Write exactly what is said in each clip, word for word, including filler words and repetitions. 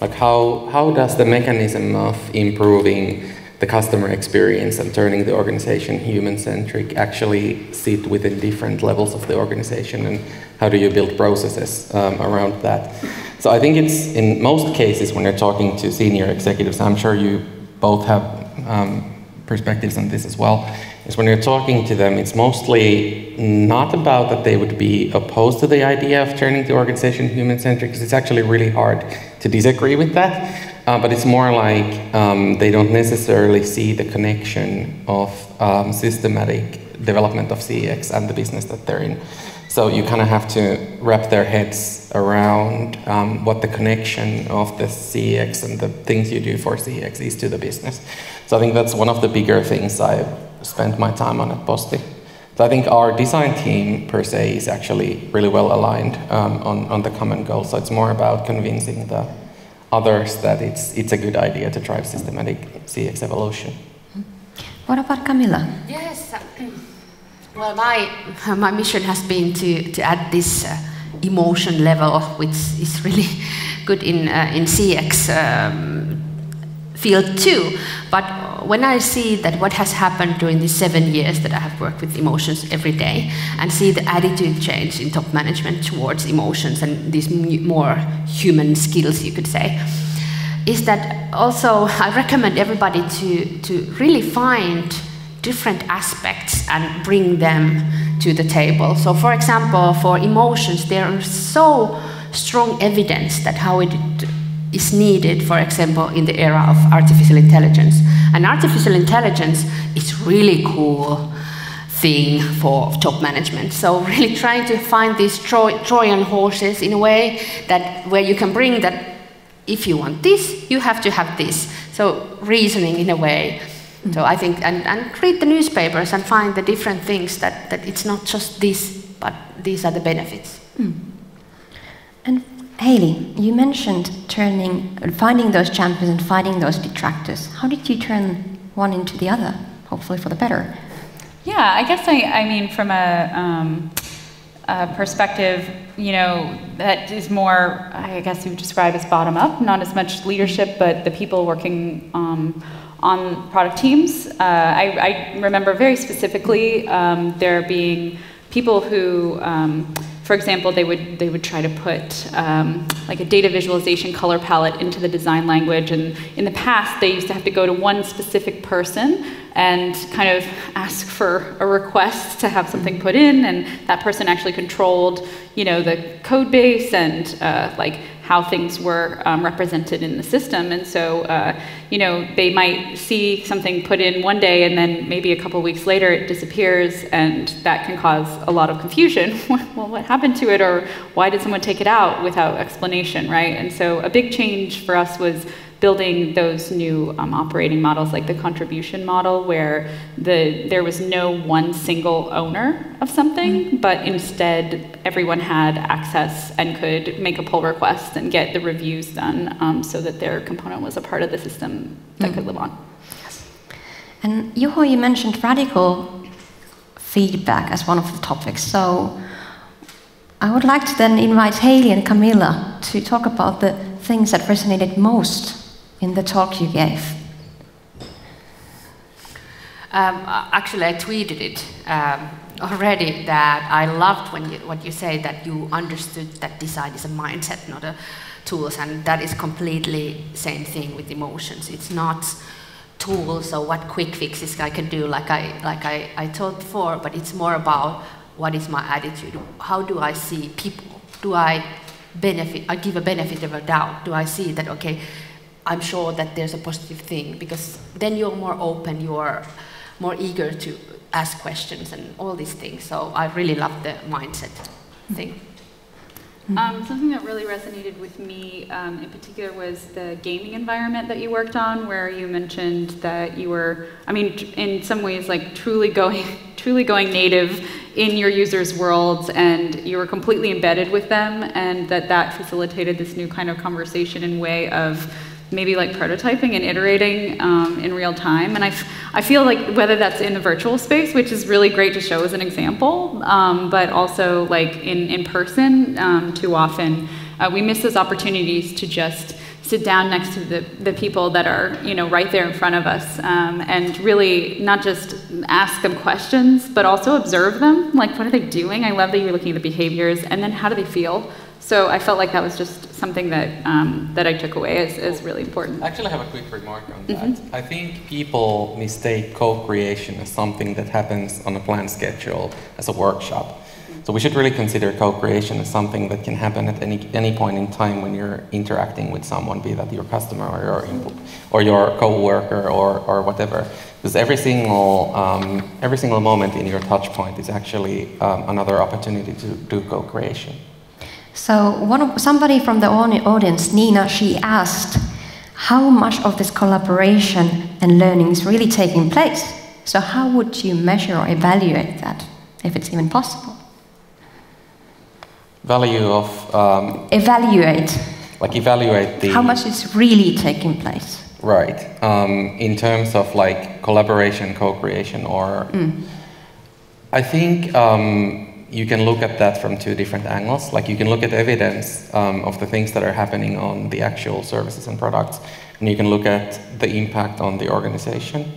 Like how, how does the mechanism of improving the customer experience and turning the organization human-centric actually sit within different levels of the organization, and how do you build processes um, around that? So I think it's, in most cases when you're talking to senior executives, I'm sure you both have um, perspectives on this as well, is when you're talking to them, it's mostly not about that they would be opposed to the idea of turning the organization human-centric, because it's actually really hard to disagree with that. Uh, but it's more like um, they don't necessarily see the connection of um, systematic development of C X and the business that they're in. So you kind of have to wrap their heads around um, what the connection of the C X and the things you do for C X is to the business. So I think that's one of the bigger things I spent my time on at Posti. So I think our design team per se is actually really well aligned um, on, on the common goal. So it's more about convincing the others that it's, it's a good idea to drive systematic C X evolution. What about Camilla? Yes, well, my, my mission has been to, to add this uh, emotion level, which is really good in, uh, in C X um, field too. But when I see that what has happened during the seven years that I have worked with emotions every day, and see the attitude change in top management towards emotions and these more human skills, you could say, is that also I recommend everybody to, to really find different aspects and bring them to the table. So for example, for emotions, there is so strong evidence that how it is needed, for example, in the era of artificial intelligence. And artificial intelligence is really cool thing for top management. So really trying to find these Troy, Trojan horses in a way that where you can bring that if you want this, you have to have this. So reasoning in a way. Mm-hmm. So I think, and, and read the newspapers and find the different things that, that it's not just this, but these are the benefits. Mm. And Hayley, you mentioned turning, finding those champions and finding those detractors. How did you turn one into the other, hopefully for the better? Yeah, I guess I, I mean from a, um, a perspective, you know, that is more, I guess you would describe as bottom up, not as much leadership, but the people working um, on product teams. Uh, I, I remember very specifically um, there being people who, um, for example, they would they would try to put um, like a data visualization color palette into the design language, and in the past they used to have to go to one specific person and kind of ask for a request to have something put in, and that person actually controlled, you know, the code base and uh, like how things were um, represented in the system. And so, uh, you know, they might see something put in one day and then maybe a couple weeks later it disappears, and that can cause a lot of confusion. Well, what happened to it, or why did someone take it out without explanation, right? And so a big change for us was building those new um, operating models, like the contribution model, where the there was no one single owner of something, but instead everyone had access and could make a pull request and get the reviews done, um, so that their component was a part of the system that mm. could live on. Yes. And Juho, you mentioned radical feedback as one of the topics. So I would like to then invite Hayley and Camilla to talk about the things that resonated most in the talk you gave? Um, actually, I tweeted it um, already that I loved when you, what you say, that you understood that design is a mindset, not a tools, and that is completely same thing with emotions. It's not tools or what quick fixes I can do, like I like I, I told before, but it's more about what is my attitude? How do I see people? Do I benefit? I give a benefit of a doubt. Do I see that? Okay, I'm sure that there's a positive thing, because then you're more open, you're more eager to ask questions and all these things. So I really love the mindset thing. Um, something that really resonated with me um, in particular was the gaming environment that you worked on, where you mentioned that you were, I mean, in some ways, like truly going, truly going native in your users' worlds, and you were completely embedded with them, and that that facilitated this new kind of conversation and way of maybe like prototyping and iterating um, in real time. And I, f I feel like whether that's in the virtual space, which is really great to show as an example, um, but also like in, in person, um, too often, uh, we miss those opportunities to just sit down next to the, the people that are, you know, right there in front of us, um, and really not just ask them questions, but also observe them. Like, what are they doing? I love that you're looking at the behaviors, and then how do they feel? So I felt like that was just something that, um, that I took away as, as really important. Actually, I have a quick remark on that. Mm-hmm. I think people mistake co-creation as something that happens on a planned schedule, as a workshop. So we should really consider co-creation as something that can happen at any, any point in time when you're interacting with someone, be that your customer or your, or your co-worker or, or whatever. Because every single, um, every single moment in your touch point is actually um, another opportunity to do co-creation. So one of, somebody from the audience, Nina, she asked, how much of this collaboration and learning is really taking place? So how would you measure or evaluate that, if it's even possible? Value of... Um, evaluate. Like evaluate the... How much is really taking place. Right. Um, in terms of like collaboration, co-creation or... Mm. I think um, you can look at that from two different angles. Like you can look at evidence um, of the things that are happening on the actual services and products, and you can look at the impact on the organization.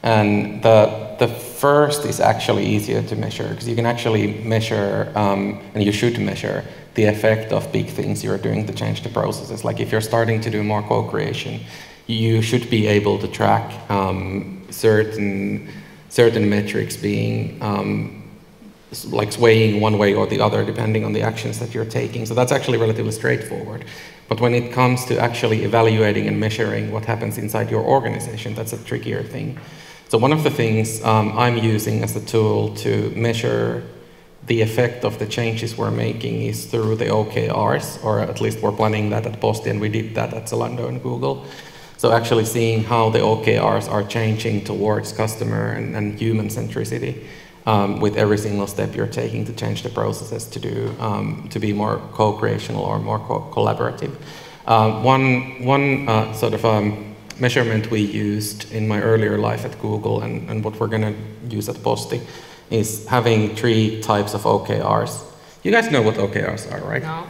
And the, the first is actually easier to measure, because you can actually measure, um, and you should measure, the effect of big things you're doing to change the processes. Like if you're starting to do more co-creation, you should be able to track um, certain, certain metrics being um, like swaying one way or the other, depending on the actions that you're taking. So that's actually relatively straightforward. But when it comes to actually evaluating and measuring what happens inside your organization, that's a trickier thing. So one of the things um, I'm using as a tool to measure the effect of the changes we're making is through the O K Rs, or at least we're planning that at Posti, and we did that at Zalando and Google. So actually seeing how the O K Rs are changing towards customer and, and human centricity um, with every single step you're taking to change the processes to, do, um, to be more co-creational or more co collaborative. Um, one one uh, sort of um, measurement we used in my earlier life at Google, and, and what we're going to use at Posti, is having three types of O K Rs. You guys know what O K Rs are, right? No.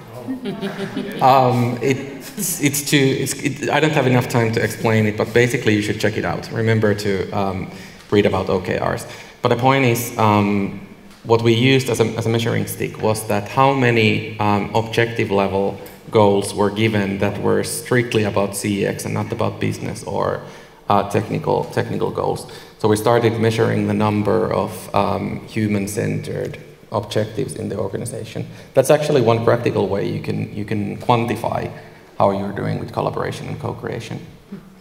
um, it, it's too, it's, it, I don't have enough time to explain it, but basically you should check it out. Remember to um, read about O K Rs. But the point is, um, what we used as a, as a measuring stick was that how many um, objective level goals were given that were strictly about C X and not about business or uh, technical technical goals. So we started measuring the number of um, human-centered objectives in the organization. That's actually one practical way you can you can quantify how you're doing with collaboration and co-creation.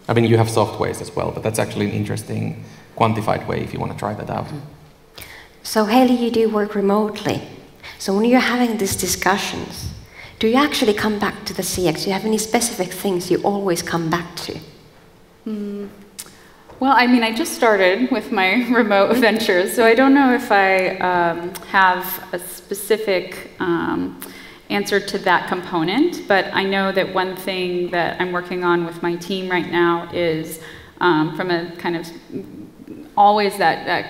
I mean, you have soft ways as well, but that's actually an interesting quantified way if you want to try that out. So Hayley, you do work remotely. So when you're having these discussions, do you actually come back to the C X? Do you have any specific things you always come back to? Mm. Well, I mean, I just started with my remote ventures, so I don't know if I um, have a specific um, answer to that component, but I know that one thing that I'm working on with my team right now is um, from a kind of always that, that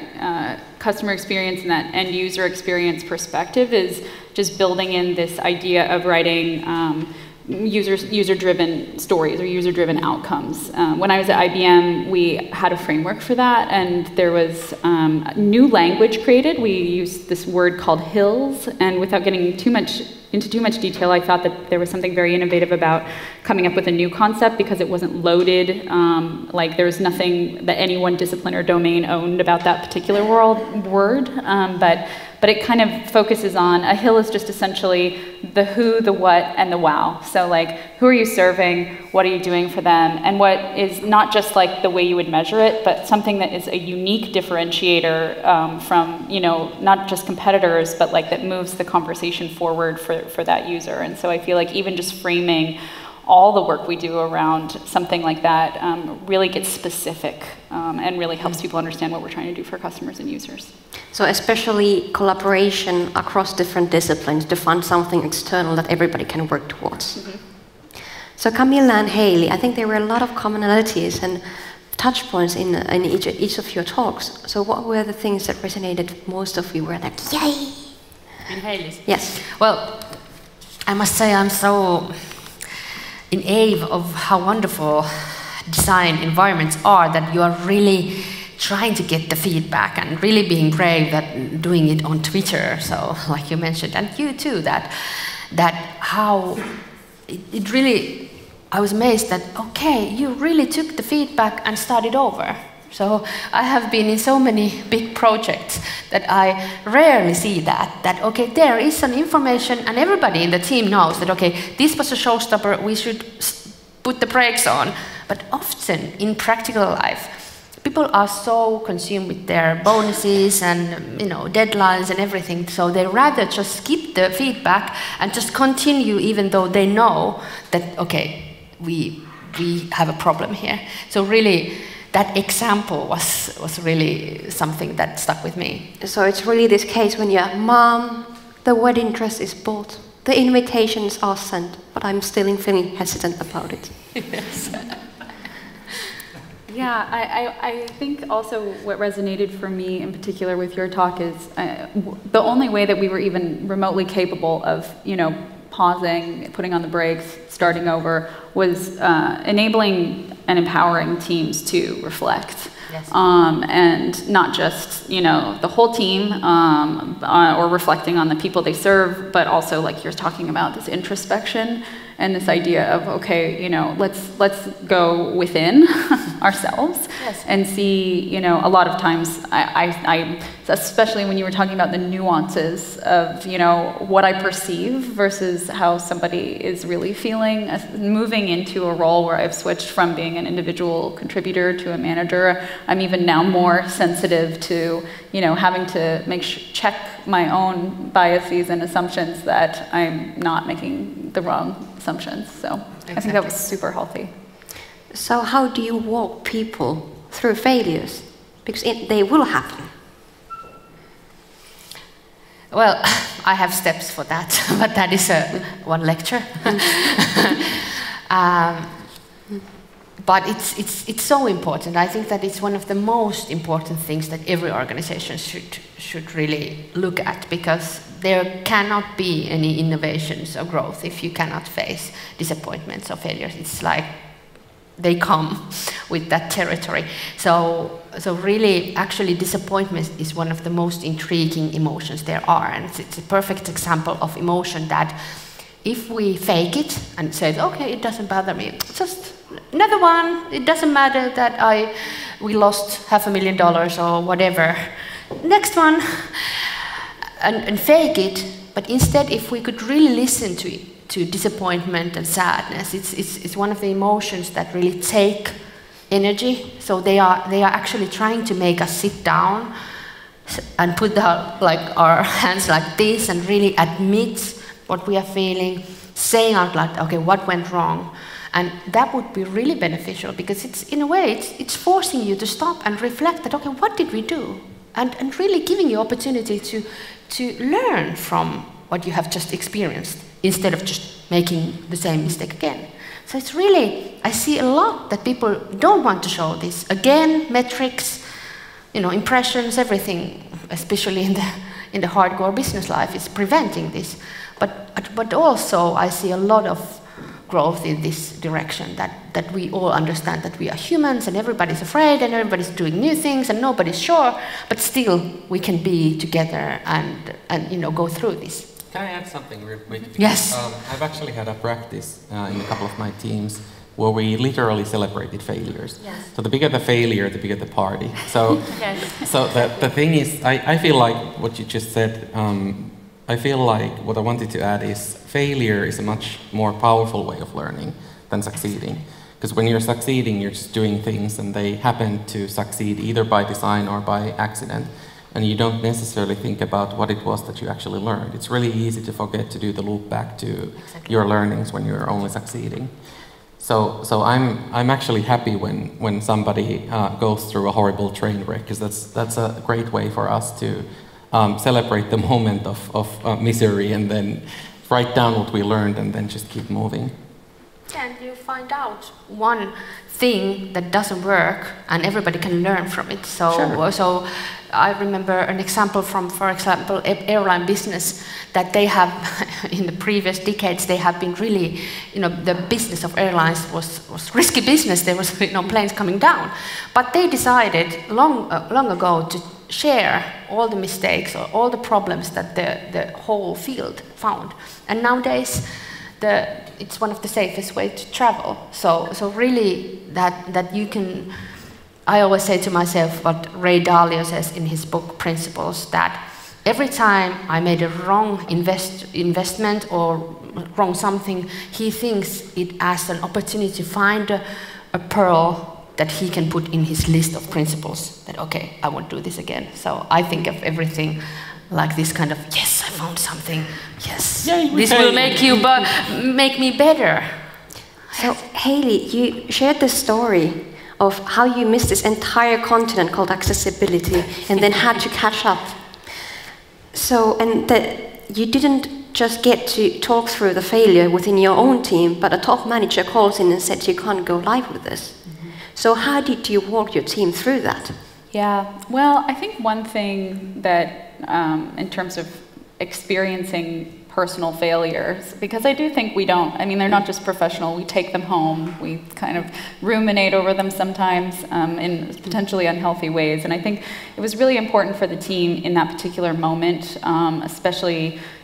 uh, customer experience and that end user experience perspective is just building in this idea of writing um, user, user-driven stories or user-driven outcomes. Um, when I was at I B M, we had a framework for that, and there was um, a new language created. We used this word called hills, and without getting too much into too much detail, I thought that there was something very innovative about coming up with a new concept because it wasn't loaded, um, like there was nothing that any one discipline or domain owned about that particular world, word, um, but, but it kind of focuses on, a hill is just essentially the who, the what, and the wow. So like, who are you serving, what are you doing for them, and what is not just like the way you would measure it, but something that is a unique differentiator um, from, you know, not just competitors, but like that moves the conversation forward for for that user. And so I feel like even just framing all the work we do around something like that um, really gets specific um, and really helps people understand what we're trying to do for customers and users. So especially collaboration across different disciplines to find something external that everybody can work towards. Mm-hmm. So Camilla and Hayley, I think there were a lot of commonalities and touch points in, in each, each of your talks. So what were the things that resonated most of you were like, yay! In Hayley's? Yes. Well, I must say I'm so in awe of how wonderful design environments are, that you are really trying to get the feedback and really being brave that doing it on Twitter. So like you mentioned, and you too, that, that how it, it really, I was amazed that, okay, you really took the feedback and started over. So I have been in so many big projects that I rarely see that, that, okay, there is some information and everybody in the team knows that, okay, this was a showstopper, we should put the brakes on. But often in practical life, people are so consumed with their bonuses and, you know, deadlines and everything, so they rather just skip the feedback and just continue even though they know that, okay, we, we have a problem here. So really, that example was, was really something that stuck with me. So it's really this case when you're, mom, the wedding dress is bought, the invitations are sent, but I'm still feeling hesitant about it. Yes. Yeah, I, I, I think also what resonated for me in particular with your talk is uh, the only way that we were even remotely capable of, you know, pausing, putting on the brakes, starting over, was uh, enabling and empowering teams to reflect. Yes. Um, and not just, you know, the whole team um, uh, or reflecting on the people they serve, but also like you're talking about this introspection and this idea of, okay, you know, let's, let's go within ourselves. Yes. And see, you know, a lot of times, I, I, I, especially when you were talking about the nuances of, you know, what I perceive versus how somebody is really feeling, uh, moving into a role where I've switched from being an individual contributor to a manager, I'm even now more sensitive to, you know, having to make sure, check my own biases and assumptions that I'm not making the wrong assumptions. So exactly. I think that was super healthy. So how do you walk people through failures? Because it, they will happen. Well, I have steps for that, but that is a, one lecture. um, But it's, it's, it's so important. I think that it's one of the most important things that every organization should, should really look at, because there cannot be any innovations or growth if you cannot face disappointments or failures. It's like they come with that territory. So, so really, actually, disappointment is one of the most intriguing emotions there are. And it's, it's a perfect example of emotion that if we fake it and say, okay, it doesn't bother me, just another one, it doesn't matter that I, we lost half a million dollars or whatever. Next one, and, and fake it. But instead, if we could really listen to it, to disappointment and sadness, it's, it's, it's one of the emotions that really take energy. So they are, they are actually trying to make us sit down and put our, like, our hands like this and really admit what we are feeling, saying out loud, okay, what went wrong? And that would be really beneficial, because it's, in a way, it's, it's forcing you to stop and reflect that, okay, what did we do? And, and really giving you opportunity to, to learn from what you have just experienced, instead of just making the same mistake again. So it's really, I see a lot that people don't want to show this. Again, metrics, you know, impressions, everything, especially in the, in the hardcore business life, is preventing this. But, but also, I see a lot of growth in this direction, that, that we all understand that we are humans and everybody's afraid and everybody's doing new things and nobody's sure, but still we can be together and, and you know, go through this. Can I add something real quick? Yes. Um, I've actually had a practice uh, in a couple of my teams where we literally celebrated failures. Yes. So the bigger the failure, the bigger the party. So, yes. So the, the thing is, I, I feel like what you just said, um, I feel like what I wanted to add is failure is a much more powerful way of learning than succeeding. Because when you're succeeding, you're just doing things and they happen to succeed either by design or by accident. And you don't necessarily think about what it was that you actually learned. It's really easy to forget to do the loop back to exactly. your learnings when you're only succeeding. So, so I'm, I'm actually happy when, when somebody uh, goes through a horrible train wreck, because that's, that's a great way for us to Um, celebrate the moment of, of uh, misery and then write down what we learned and then just keep moving. And you find out one thing that doesn't work, and everybody can learn from it. So, sure. so I remember an example from, for example, airline business, that they have, in the previous decades, they have been really, you know, the business of airlines was, was risky business. There was, you know, planes coming down. But they decided long, uh, long ago to share all the mistakes or all the problems that the, the whole field found. And nowadays, The, it's one of the safest ways to travel. So, so really, that, that you can... I always say to myself what Ray Dalio says in his book Principles, that every time I made a wrong invest, investment or wrong something, he thinks it as an opportunity to find a, a pearl that he can put in his list of principles. That, okay, I won't do this again. So I think of everything like this kind of, yes, I found something, yes, Yay, this will make you, but make me better. So, Hayley, you shared the story of how you missed this entire continent called accessibility and then had to catch up. So, and that you didn't just get to talk through the failure within your own team, but a top manager calls in and said, you can't go live with this. Mm-hmm. So how did you walk your team through that? Yeah, well, I think one thing that Um, in terms of experiencing personal failures, because I do think we don't, I mean, they're not just professional, we take them home, we kind of ruminate over them sometimes um, in potentially unhealthy ways, and I think it was really important for the team in that particular moment, um, especially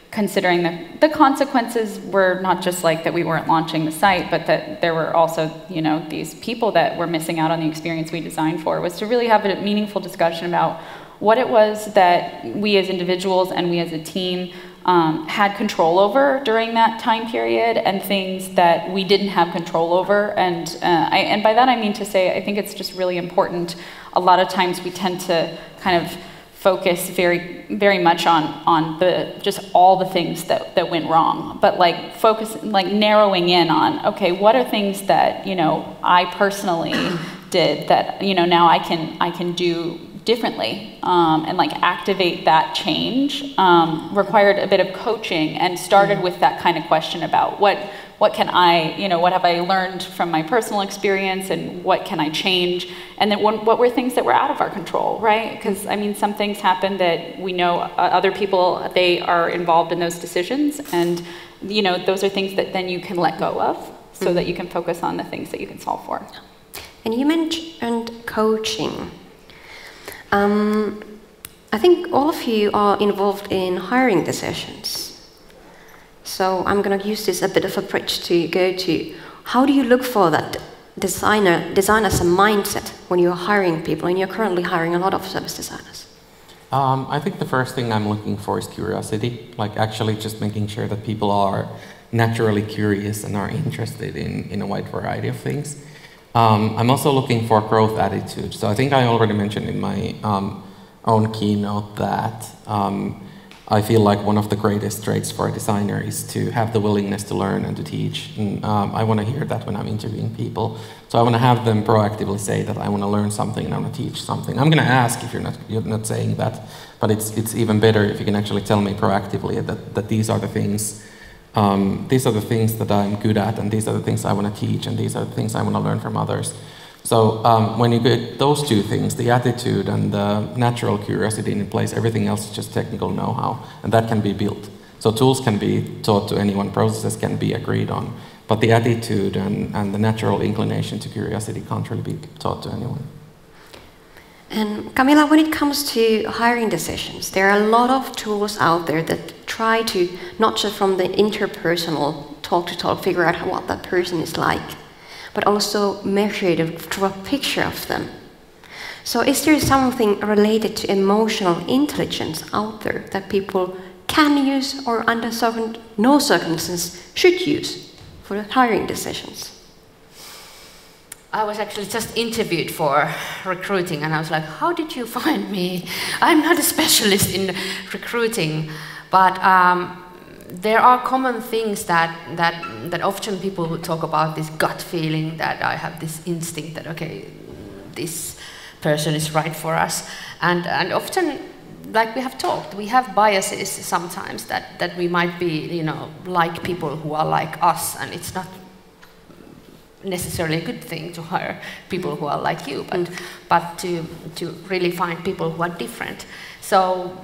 considering that the consequences were not just like that we weren't launching the site, but that there were also, you know, these people that were missing out on the experience we designed for, was to really have a meaningful discussion about what it was that we as individuals and we as a team um, had control over during that time period, and things that we didn't have control over. And, uh, I, and by that I mean to say, I think it's just really important. A lot of times we tend to kind of focus very, very much on, on the, just all the things that, that went wrong, but like focus, like narrowing in on, okay, what are things that, you know, I personally did that, you know, now I can, I can do differently, um, and like activate that change. Um, required a bit of coaching, and started with that kind of question about what what can I, you know, what have I learned from my personal experience, and what can I change, and then what, what were things that were out of our control, right? Because I mean, some things happen that we know other people, they are involved in those decisions, and you know, those are things that then you can let go of, so mm-hmm. that you can focus on the things that you can solve for. And you mentioned coaching. Um, I think all of you are involved in hiring decisions. So I'm going to use this as a bit of a bridge to go to, how do you look for that designer, design as a mindset when you're hiring people, and you're currently hiring a lot of service designers? Um, I think the first thing I'm looking for is curiosity, like actually just making sure that people are naturally curious and are interested in, in a wide variety of things. Um, I'm also looking for growth attitude. So I think I already mentioned in my um, own keynote that um, I feel like one of the greatest traits for a designer is to have the willingness to learn and to teach. And um, I want to hear that when I'm interviewing people. So I want to have them proactively say that I want to learn something and I want to teach something. I'm going to ask if you're not, you're not saying that, but it's, it's even better if you can actually tell me proactively that, that these are the things Um, these are the things that I'm good at, and these are the things I want to teach, and these are the things I want to learn from others. So um, when you get those two things, the attitude and the natural curiosity in place, everything else is just technical know-how, and that can be built. So tools can be taught to anyone, processes can be agreed on, but the attitude and, and the natural inclination to curiosity can't really be taught to anyone. And Camilla, when it comes to hiring decisions, there are a lot of tools out there that try to, not just from the interpersonal talk-to-talk, figure out what that person is like, but also measure it, draw a picture of them. So is there something related to emotional intelligence out there that people can use, or under certain, no circumstances should use for hiring decisions? I was actually just interviewed for recruiting, and I was like, how did you find me? I'm not a specialist in recruiting, but um, there are common things that, that, that often people would talk about, this gut feeling that I have this instinct that, okay, this person is right for us. And, and often, like we have talked, we have biases sometimes that, that we might be, you know, like people who are like us, and it's not necessarily a good thing to hire people who are like you, but mm. but to to really find people who are different. So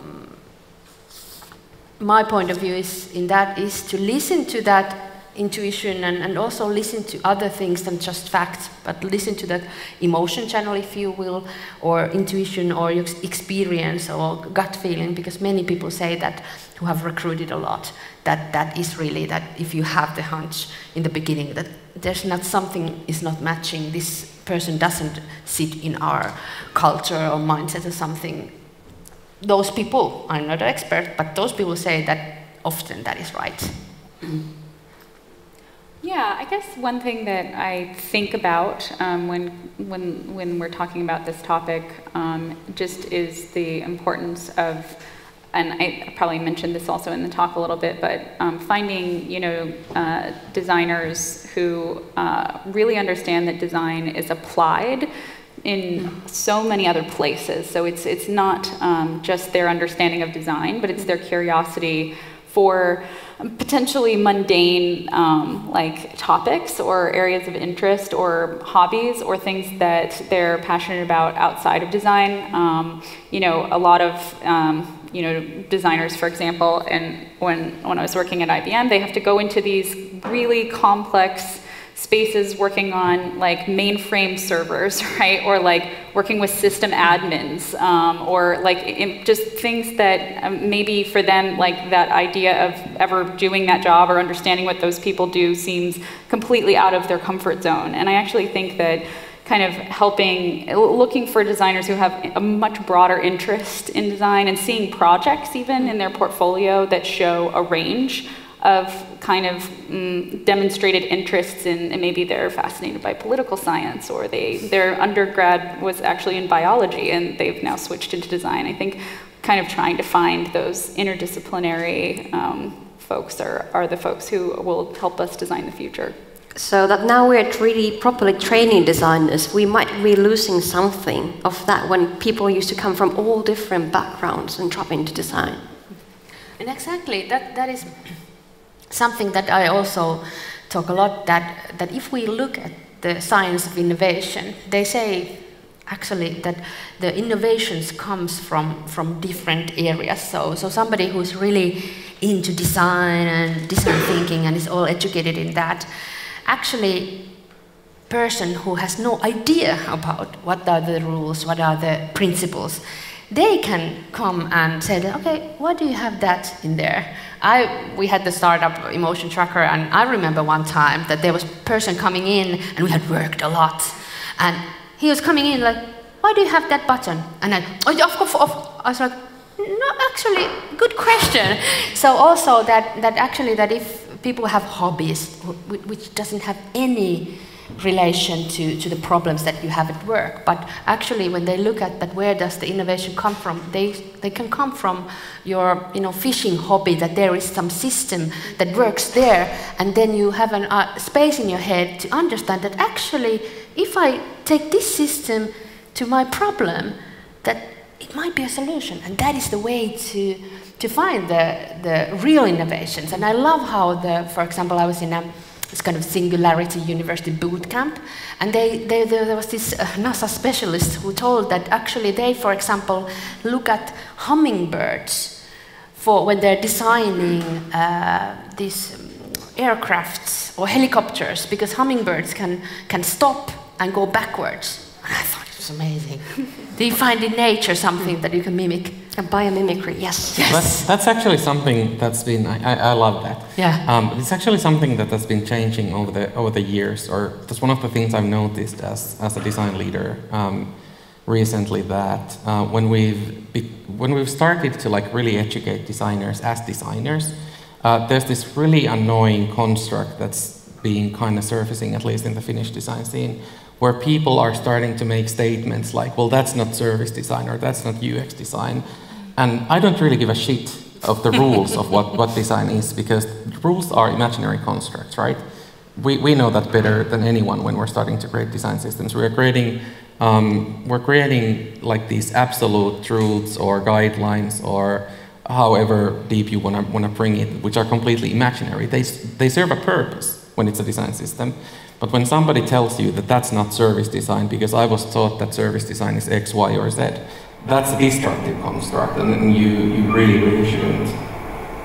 my point of view is in that is to listen to that intuition and, and also listen to other things than just facts, but listen to that emotion channel, if you will, or intuition or your experience or gut feeling, because many people say that who have recruited a lot, that that is really that if you have the hunch in the beginning that there's not something is not matching, this person doesn't sit in our culture or mindset or something. Those people, I'm not an expert, but those people say that often that is right. Yeah, I guess one thing that I think about um, when, when, when we're talking about this topic um, just is the importance of, and I probably mentioned this also in the talk a little bit, but um, finding, you know, uh, designers who uh, really understand that design is applied in so many other places. So it's, it's not um, just their understanding of design, but it's their curiosity for potentially mundane um, like topics or areas of interest or hobbies or things that they're passionate about outside of design. Um, you know, a lot of um, you know, designers, for example, and when, when I was working at I B M, they have to go into these really complex spaces working on like mainframe servers, right? Or like working with system admins, um, or like it, just things that um, maybe for them, like that idea of ever doing that job or understanding what those people do seems completely out of their comfort zone. And I actually think that kind of helping, looking for designers who have a much broader interest in design and seeing projects even in their portfolio that show a range of kind of mm, demonstrated interests in, and maybe they're fascinated by political science, or they, their undergrad was actually in biology and they've now switched into design. I think kind of trying to find those interdisciplinary um, folks are, are the folks who will help us design the future. So that now we're really properly training designers, we might be losing something of that when people used to come from all different backgrounds and drop into design. And exactly, that, that is something that I also talk a lot, that, that if we look at the science of innovation, they say actually that the innovations comes from, from different areas. So, so somebody who's really into design and design thinking and is all educated in that, actually person who has no idea about what are the rules, what are the principles, they can come and say, okay, why do you have that in there? I, we had the startup emotion tracker, and I remember one time that there was a person coming in and we had worked a lot. And he was coming in like, why do you have that button? And I, oh, of course, of, I was like, no, actually, good question. So also that, that actually that if people have hobbies, which doesn't have any relation to, to the problems that you have at work. But actually, when they look at that, where does the innovation come from? They, they can come from your you know, fishing hobby, that there is some system that works there, and then you have a uh, space in your head to understand that actually, if I take this system to my problem, that it might be a solution, and that is the way to to find the, the real innovations. And I love how, the, for example, I was in a this kind of Singularity University boot camp, and they, they, they, there was this uh, NASA specialist who told that actually they, for example, look at hummingbirds for when they're designing uh, these um, aircrafts or helicopters, because hummingbirds can, can stop and go backwards. And I thought it was amazing. Do you find in nature something that you can mimic? And biomimicry, yes. yes. That's, that's actually something that's been, I, I, I love that. Yeah. Um, it's actually something that has been changing over the, over the years, or that's one of the things I've noticed as, as a design leader um, recently, that uh, when, we've be, when we've started to like really educate designers as designers, uh, there's this really annoying construct that's being kind of surfacing, at least in the Finnish design scene, where people are starting to make statements like, well, that's not service design, or that's not U X design. And I don't really give a shit of the rules of what, what design is, because rules are imaginary constructs, right? We, we know that better than anyone when we're starting to create design systems. We're creating, um, we're creating like these absolute rules or guidelines, or however deep you want to bring it, which are completely imaginary. They, they serve a purpose when it's a design system. But when somebody tells you that that's not service design because I was taught that service design is X, Y, or Z, that's a destructive construct, and you, you really, really shouldn't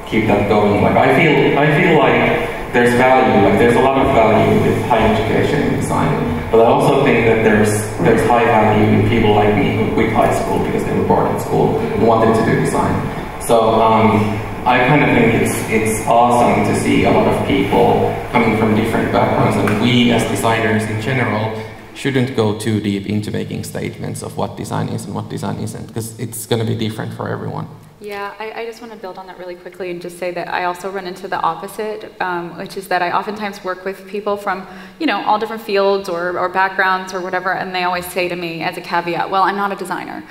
keep that going. Like I feel, I feel like there's value, like there's a lot of value with high education in design, but I also think that there's, there's high value in people like me who quit high school because they were bored at school and wanted to do design. So um, I kind of think it's, it's awesome to see a lot of people coming from different backgrounds, and we as designers in general shouldn't go too deep into making statements of what design is and what design isn't, because it's going to be different for everyone. Yeah, I, I just want to build on that really quickly and just say that I also run into the opposite, um, which is that I oftentimes work with people from, you know, all different fields or, or backgrounds or whatever, and they always say to me as a caveat, well, I'm not a designer.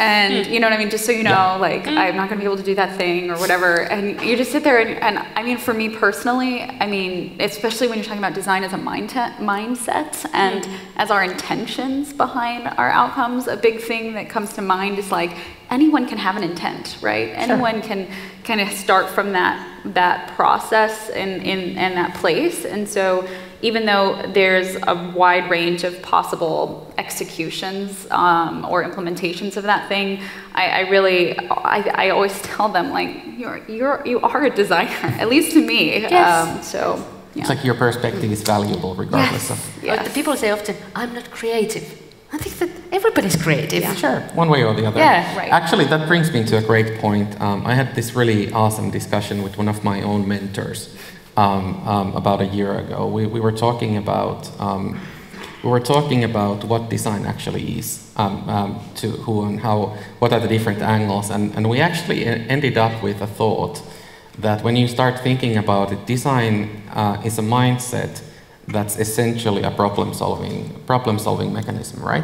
And mm. you know what I mean, just so you know, yeah. like mm. I'm not gonna be able to do that thing or whatever. And you just sit there and, and I mean, for me personally, I mean, especially when you're talking about design as a mind mindset and mm. as our intentions behind our outcomes, a big thing that comes to mind is like, anyone can have an intent, right? Sure. Anyone can kind of start from that, that process and in, in, in that place. And so even though there's a wide range of possible executions um, or implementations of that thing, I, I really, I, I always tell them like, you're, you're, you are a designer, at least to me. Yes. Um, so, yeah. It's like your perspective is valuable regardless yes. of. Yes. Like the people say often, I'm not creative. I think that everybody's creative. Yeah. Sure, one way or the other. Yeah, right. Actually, that brings me to a great point. Um, I had this really awesome discussion with one of my own mentors um, um, about a year ago. We, we were talking about um, we were talking about what design actually is, um, um, to who and how, what are the different angles, and, and we actually ended up with a thought that when you start thinking about it, design uh, is a mindset. That's essentially a problem-solving problem-solving mechanism, right?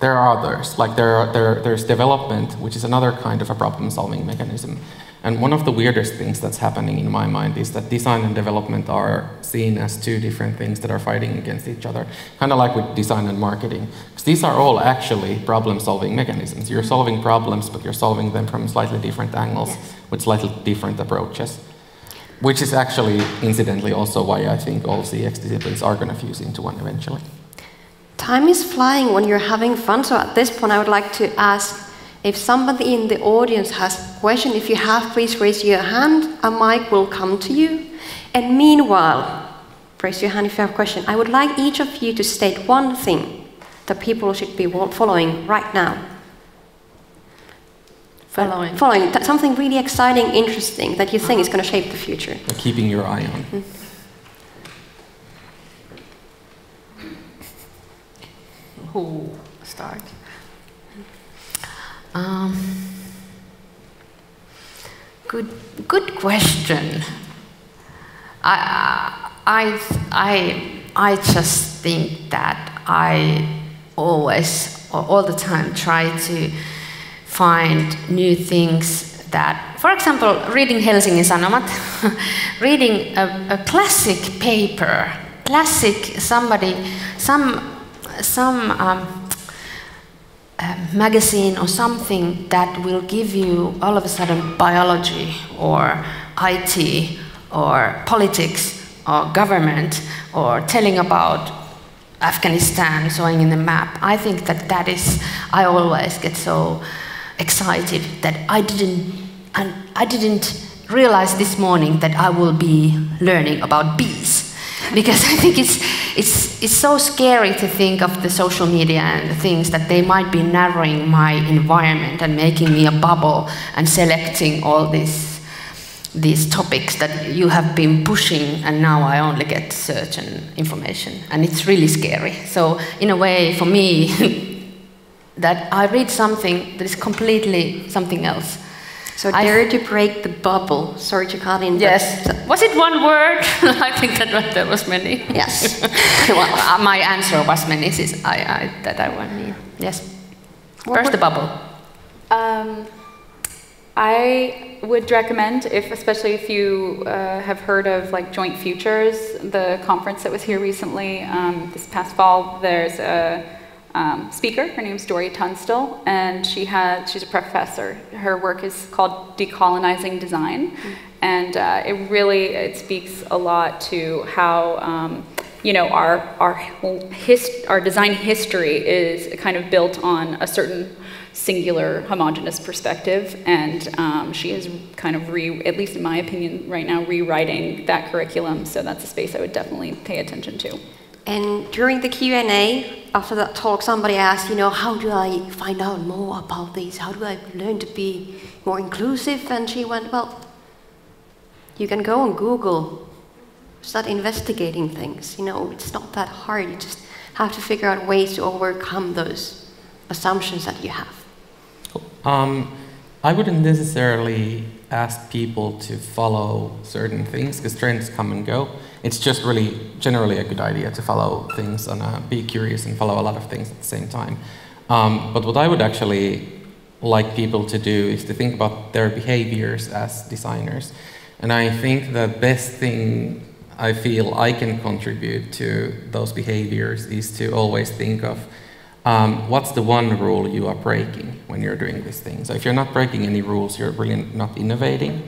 There are others, like there are, there there's development, which is another kind of a problem-solving mechanism. And one of the weirdest things that's happening in my mind is that design and development are seen as two different things that are fighting against each other, kind of like with design and marketing. Because these are all actually problem-solving mechanisms. You're solving problems, but you're solving them from slightly different angles yes. with slightly different approaches. Which is actually, incidentally, also why I think all C X disciplines are going to fuse into one eventually. Time is flying when you're having fun, so at this point I would like to ask if somebody in the audience has a question. If you have, please raise your hand, a mic will come to you. And meanwhile, raise your hand if you have a question. I would like each of you to state one thing that people should be following right now. Following. Following. That's something really exciting, interesting, that you think is going to shape the future. Or keeping your eye on. Mm. Who start? Um, good, good question. I, I, I, I just think that I always, or all the time, try to find new things that, for example, reading Helsingin Sanomat, reading a, a classic paper, classic somebody, some, some um, magazine or something that will give you all of a sudden biology or I T or politics or government or telling about Afghanistan, showing in the map. I think that that is, I always get so excited that I didn't, and I didn't realize this morning that I will be learning about bees, because I think it's it's it's so scary to think of the social media and the things that they might be narrowing my environment and making me a bubble and selecting all these these topics that you have been pushing, and now I only get certain information, and it's really scary. So in a way, for me. That I read something that is completely something else. So I dare to break the bubble. Sorry to cut in. Yes. Was it one word? I think that there was many. Yes. Well, my answer was many. Is I, I that I want. Yeah. Yes. What First the bubble. Um, I would recommend, if especially if you uh, have heard of like Joint Futures, the conference that was here recently um, this past fall. There's a Um, speaker, her name's Dori Tunstall, and she had, she's a professor. Her work is called Decolonizing Design, mm-hmm. and uh, it really, it speaks a lot to how um, you know, our our hist our design history is kind of built on a certain singular homogenous perspective, and um, she is kind of re at least in my opinion right now rewriting that curriculum. So that's a space I would definitely pay attention to. And during the Q and A after that talk, somebody asked, you know, how do I find out more about this? How do I learn to be more inclusive? And she went, well, you can go on Google, start investigating things. You know, it's not that hard. You just have to figure out ways to overcome those assumptions that you have. Um, I wouldn't necessarily ask people to follow certain things because trends come and go. It's just really generally a good idea to follow things and uh, be curious and follow a lot of things at the same time. Um, but what I would actually like people to do is to think about their behaviors as designers. And I think the best thing I feel I can contribute to those behaviors is to always think of Um, what's the one rule you are breaking when you're doing this thing? So if you're not breaking any rules, you're really not innovating.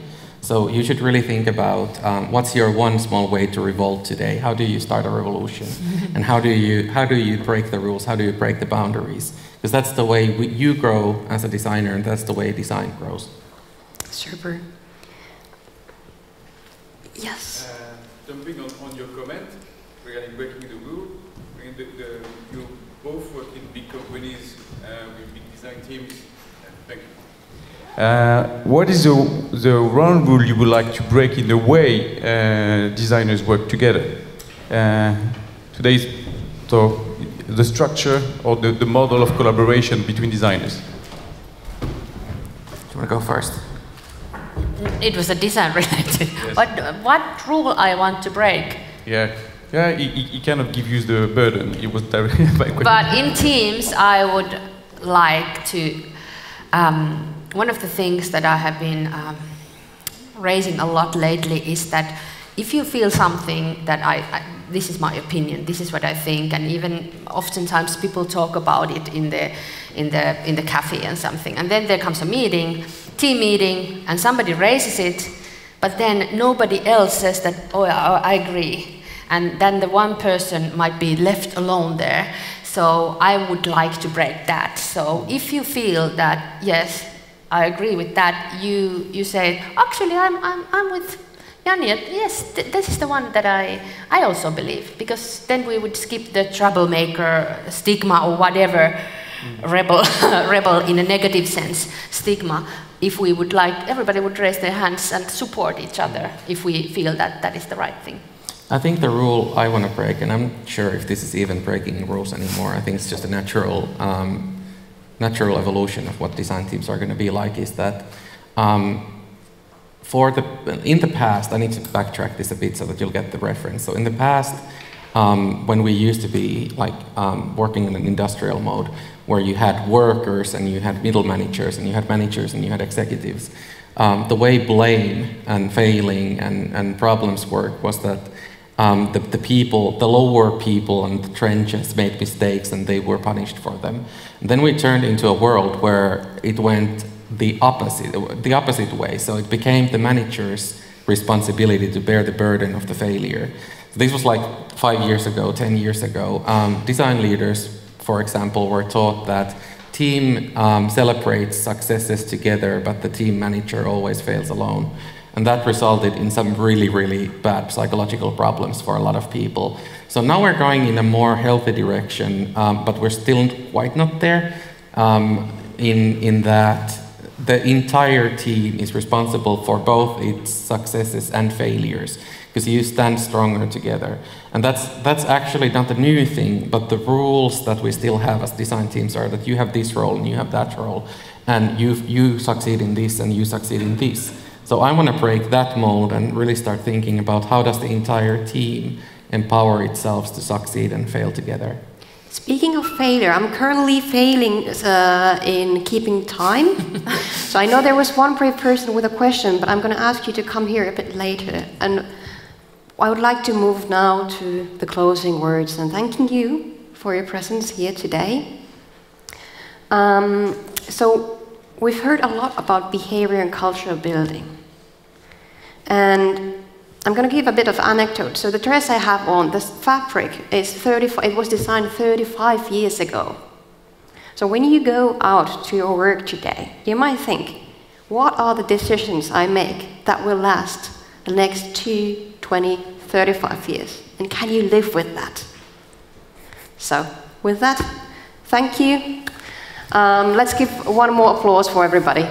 So you should really think about um, what's your one small way to revolt today? How do you start a revolution? And how do you, how do you break the rules? How do you break the boundaries? Because that's the way we, you grow as a designer, and that's the way design grows. Super. Yes? Uh, jumping on, on your comment regarding breaking the rule, the, the, you both work in big companies uh, with big design teams. Thank you. Uh, what is the, the one rule you would like to break in the way uh, designers work together? Uh, today's so the structure or the, the model of collaboration between designers. Do you want to go first? It was a design related. Yes. What, what rule I want to break? Yeah. Yeah, he, he kind of gives you the burden. It was directly my question. But in teams, I would like to. Um, one of the things that I have been um, raising a lot lately is that if you feel something that I, I, this is my opinion, this is what I think, and even oftentimes people talk about it in the in the in the cafe and something, and then there comes a meeting, team meeting, and somebody raises it, but then nobody else says that, oh, I, I agree. And then the one person might be left alone there. So I would like to break that. So if you feel that, yes, I agree with that, you, you say, actually, I'm, I'm, I'm with Jani. Yes, th this is the one that I, I also believe. Because then we would skip the troublemaker stigma or whatever, mm. rebel, rebel in a negative sense, stigma. If we would like, everybody would raise their hands and support each other if we feel that that is the right thing. I think the rule I want to break, and I'm sure if this is even breaking rules anymore, I think it's just a natural, um, natural evolution of what design teams are going to be like, is that um, for the, in the past, I need to backtrack this a bit so that you'll get the reference. So in the past, um, when we used to be like um, working in an industrial mode, where you had workers and you had middle managers and you had managers and you had executives, um, the way blame and failing and, and problems work was that Um, the, the people, the lower people in the trenches made mistakes and they were punished for them. And then we turned into a world where it went the opposite, the opposite way. So it became the manager's responsibility to bear the burden of the failure. So this was like five years ago, ten years ago. Um, design leaders, for example, were taught that team um, celebrates successes together, but the team manager always fails alone. And that resulted in some really, really bad psychological problems for a lot of people. So now we're going in a more healthy direction, um, but we're still quite not there um, in, in that the entire team is responsible for both its successes and failures, because you stand stronger together. And that's, that's actually not a new thing, but the rules that we still have as design teams are that you have this role and you have that role, and you, you succeed in this and you succeed in this. So I want to break that mold and really start thinking about how does the entire team empower itself to succeed and fail together. Speaking of failure, I'm currently failing uh, in keeping time. So I know there was one brave person with a question, but I'm going to ask you to come here a bit later. And I would like to move now to the closing words and thanking you for your presence here today. Um, so we've heard a lot about behavior and culture building. And I'm going to give a bit of anecdote. So the dress I have on, this fabric, is thirty-five, it was designed thirty-five years ago. So when you go out to your work today, you might think, what are the decisions I make that will last the next two, twenty, thirty-five years? And can you live with that? So with that, thank you. Um, let's give one more applause for everybody.